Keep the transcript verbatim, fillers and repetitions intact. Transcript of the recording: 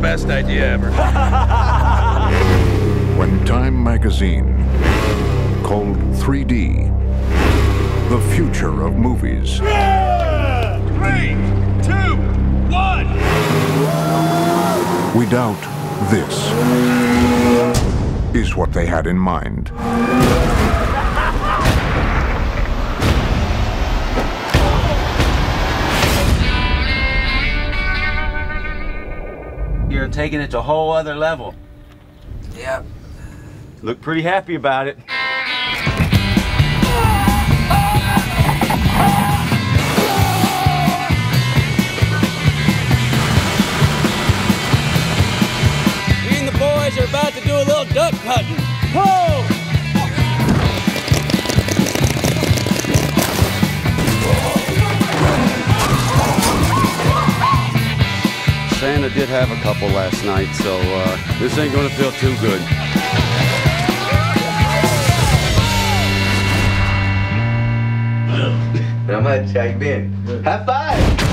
best idea ever. When Time magazine called three D the future of movies. Yeah! Three, two, one. We doubt this is what they had in mind. You're taking it to a whole other level. Yep. Look pretty happy about it. Me and the boys are about to do a little duck hunting. Whoa! Santa did have a couple last night, so uh, this ain't gonna feel too good. How much? How you been? High five!